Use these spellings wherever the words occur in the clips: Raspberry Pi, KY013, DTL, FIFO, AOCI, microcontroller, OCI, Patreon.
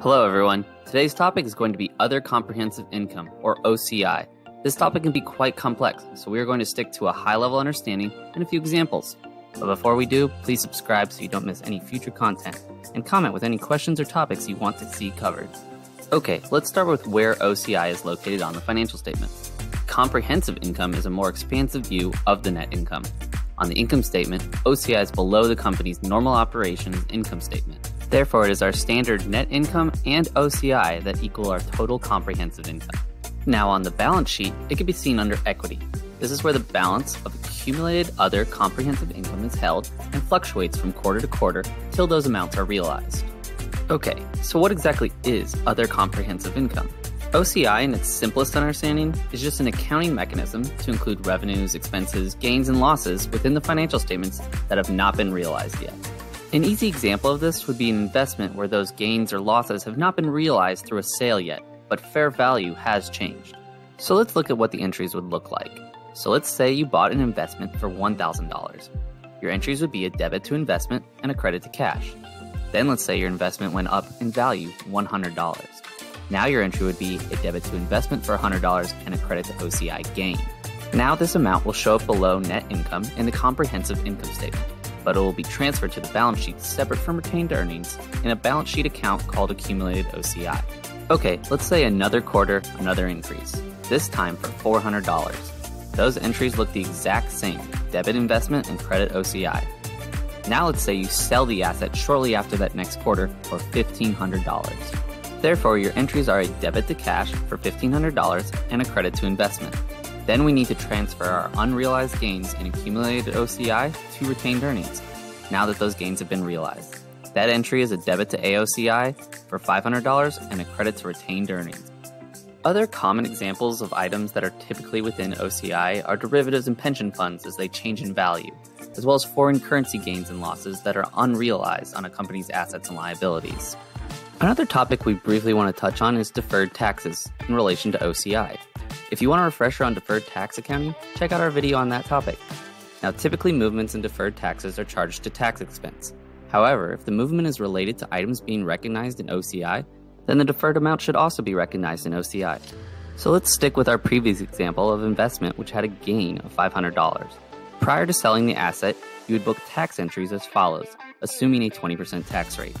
Hello everyone, today's topic is going to be Other Comprehensive Income, or OCI. This topic can be quite complex, so we are going to stick to a high-level understanding and a few examples. But before we do, please subscribe so you don't miss any future content, and comment with any questions or topics you want to see covered. Okay, let's start with where OCI is located on the financial statement. Comprehensive income is a more expansive view of the net income. On the income statement, OCI is below the company's normal operations income statement. Therefore, it is our standard net income and OCI that equal our total comprehensive income. Now on the balance sheet, it can be seen under equity. This is where the balance of accumulated other comprehensive income is held and fluctuates from quarter to quarter till those amounts are realized. Okay, so what exactly is other comprehensive income? OCI, in its simplest understanding, is just an accounting mechanism to include revenues, expenses, gains, and losses within the financial statements that have not been realized yet. An easy example of this would be an investment where those gains or losses have not been realized through a sale yet, but fair value has changed. So let's look at what the entries would look like. So let's say you bought an investment for $1,000. Your entries would be a debit to investment and a credit to cash. Then let's say your investment went up in value $100. Now your entry would be a debit to investment for $100 and a credit to OCI gain. Now this amount will show up below net income in the comprehensive income statement, but it will be transferred to the balance sheet separate from retained earnings in a balance sheet account called accumulated OCI. Okay, let's say another quarter, another increase, this time for $400. Those entries look the exact same, debit investment and credit OCI. Now let's say you sell the asset shortly after that next quarter for $1,500. Therefore, your entries are a debit to cash for $1,500 and a credit to investment. Then we need to transfer our unrealized gains in accumulated OCI to retained earnings, now that those gains have been realized. That entry is a debit to AOCI for $500 and a credit to retained earnings. Other common examples of items that are typically within OCI are derivatives and pension funds as they change in value, as well as foreign currency gains and losses that are unrealized on a company's assets and liabilities. Another topic we briefly want to touch on is deferred taxes in relation to OCI. If you want a refresher on deferred tax accounting, check out our video on that topic. Now, typically movements in deferred taxes are charged to tax expense. However, if the movement is related to items being recognized in OCI, then the deferred amount should also be recognized in OCI. So let's stick with our previous example of investment, which had a gain of $500. Prior to selling the asset, you would book tax entries as follows, assuming a 20% tax rate.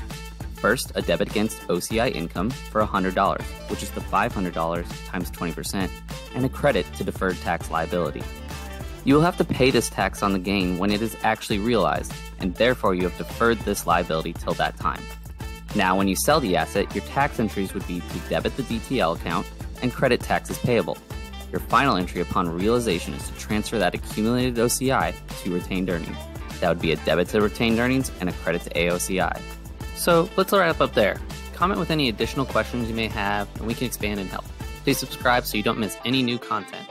First, a debit against OCI income for $100, which is the $500 times 20%, and a credit to deferred tax liability. You will have to pay this tax on the gain when it is actually realized, and therefore you have deferred this liability till that time. Now, when you sell the asset, your tax entries would be to debit the DTL account and credit taxes payable. Your final entry upon realization is to transfer that accumulated OCI to retained earnings. That would be a debit to retained earnings and a credit to AOCI. So let's wrap up there. Comment with any additional questions you may have, and we can expand and help. Please subscribe so you don't miss any new content.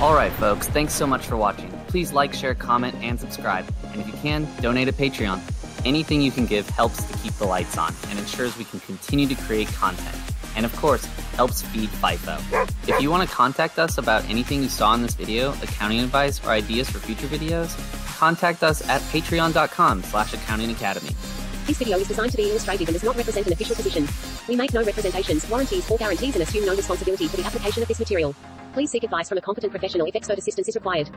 All right, folks, thanks so much for watching. Please like, share, comment, and subscribe. And if you can, donate to Patreon. Anything you can give helps to keep the lights on and ensures we can continue to create content. And of course, helps feed FIFO. If you want to contact us about anything you saw in this video, accounting advice, or ideas for future videos, contact us at patreon.com/accountingacademy. This video is designed to be illustrative and does not represent an official position. We make no representations, warranties, or guarantees and assume no responsibility for the application of this material. Please seek advice from a competent professional if expert assistance is required.